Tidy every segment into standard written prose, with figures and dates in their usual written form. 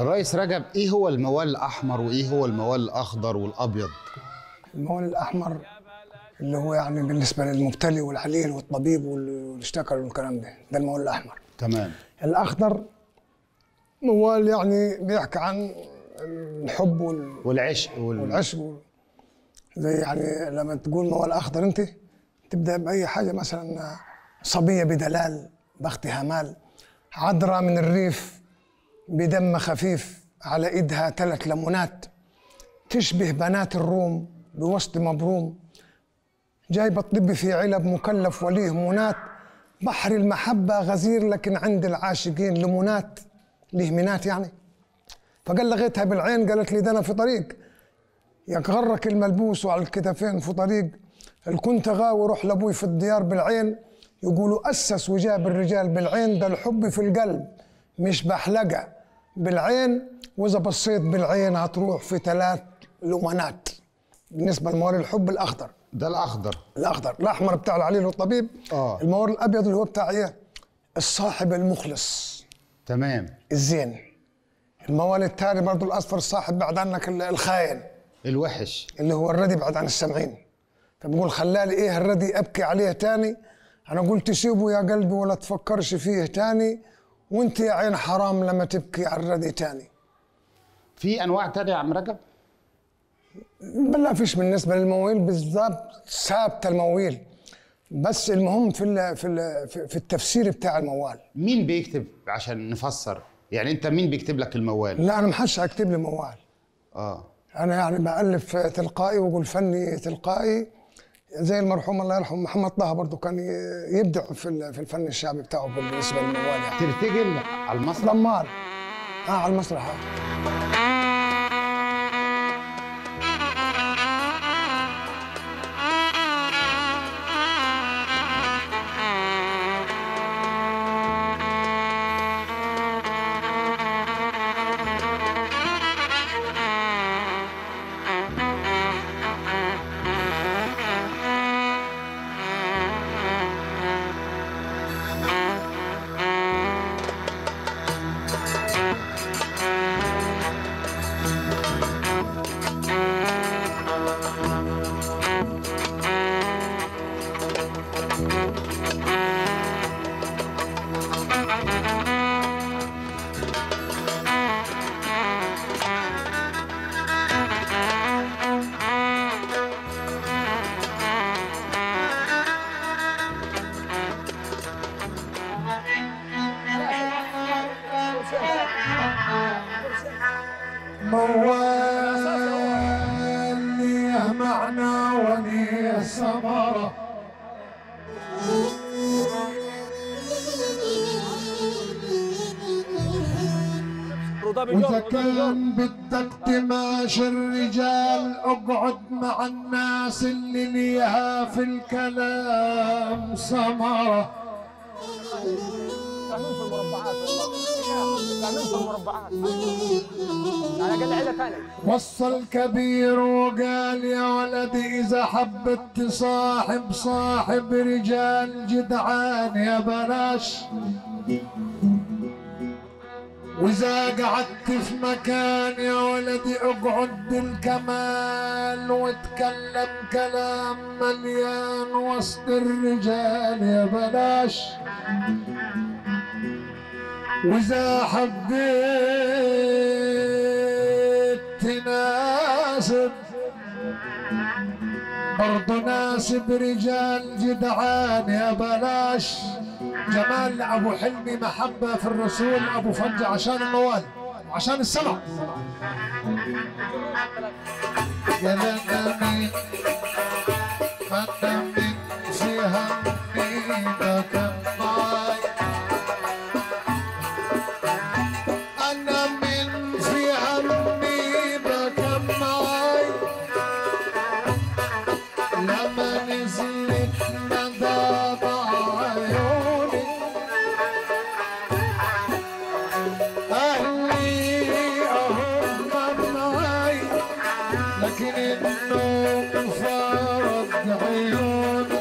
الرئيس رجب، ايه هو الموال الاحمر وايه هو الموال الاخضر والابيض؟ الموال الاحمر اللي هو يعني بالنسبه للمبتلي والعليل والطبيب والاشتكر والكلام ده الموال الاحمر. تمام. الاخضر موال يعني بيحكي عن الحب والعشق والعشق، زي يعني لما تقول موال اخضر انت تبدا باي حاجه، مثلا صبيه بدلال بختها مال، عذراء من الريف بدم خفيف على ايدها 3 لمونات، تشبه بنات الروم بوسط مبروم، جايبه الطب في علب مكلف وليه منات، بحر المحبه غزير لكن عند العاشقين لمونات لهمنات يعني. فقال لغيتها بالعين، قالت لي ده انا في طريق، يغرك الملبوس وعلى الكتفين في طريق، الكنت غاوي روح لابوي في الديار بالعين، يقولوا اسس وجاب الرجال بالعين، ده الحب في القلب مش بحلقة بالعين، واذا بصيت بالعين هتروح في 3 لمونات. بالنسبه لموال الحب الاخضر ده الاخضر الاحمر بتاع العليل والطبيب. الموال الابيض اللي هو بتاع ايه؟ الصاحب المخلص. تمام. الزين. الموال التاني برضه الاصفر، الصاحب بعد عنك الخاين الوحش اللي هو الردي بعد عن السمعين. فبقول خلالي ايه الردي ابكي عليه تاني، انا قلت سيبه يا قلبي ولا تفكرش فيه تاني، وانت يا عين حرام لما تبكي على الردي تاني. في انواع تانية يا عم رجب؟ لا فيش بالنسبه للمويل بالظبط، ثابته المويل، بس المهم في التفسير بتاع الموال. مين بيكتب عشان نفسر؟ يعني انت مين بيكتب لك الموال؟ لا انا محدش هيكتب لي موال. انا يعني بالف تلقائي واقول فني تلقائي، زي المرحوم الله يرحمه محمد طه برضه كان يبدع في الفن الشعبي بتاعه بالنسبه للموال يعني. ترتجل على المسرح؟ دمار. على المسرح. موال ليه معنى وليه ثمرة، وإذا كان بدك تماش الرجال اقعد مع الناس اللي ليها في الكلام ثمرة. وصل كبير وقال يا ولدي إذا حبت تصاحب صاحب رجال جدعان يا بلاش، وإذا قعدت في مكان يا ولدي اقعد بالكمال واتكلم كلام مليان وسط الرجال يا بلاش، وإذا حبيت تناسب برضو ناسب رجال جدعان يا بلاش. جمال أبو حلمي، محبة في الرسول أبو فج، عشان الموال وعشان السمع. يا ندمي ما ندمت في همي بكماي، لكن النوم فرض عيوني.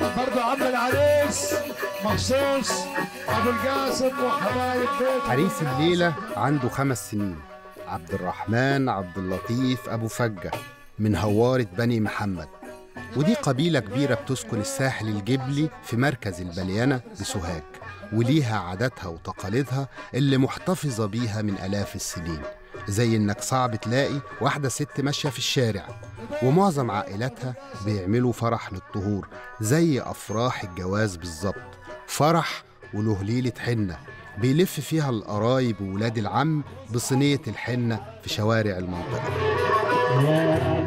برضه عم العريس مخصوص. ابو القاسم وحبايب بيته. حريص الليله عنده 5 سنين، عبد الرحمن عبد اللطيف ابو فجه من هواره بني محمد، ودي قبيله كبيره بتسكن الساحل الجبلي في مركز البليانه بسوهاج، وليها عاداتها وتقاليدها اللي محتفظه بيها من الاف السنين، زي انك صعب تلاقي واحده ست ماشيه في الشارع. ومعظم عائلاتها بيعملوا فرح للطهور زي افراح الجواز بالظبط، فرح وله ليله حنه بيلف فيها القرايب وولاد العم بصينيه الحنه في شوارع المنطقه. ولا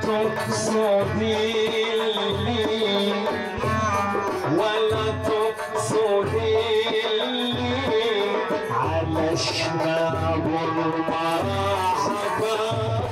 تقصدي لي ولا تقصدي لي على شباب المراحة.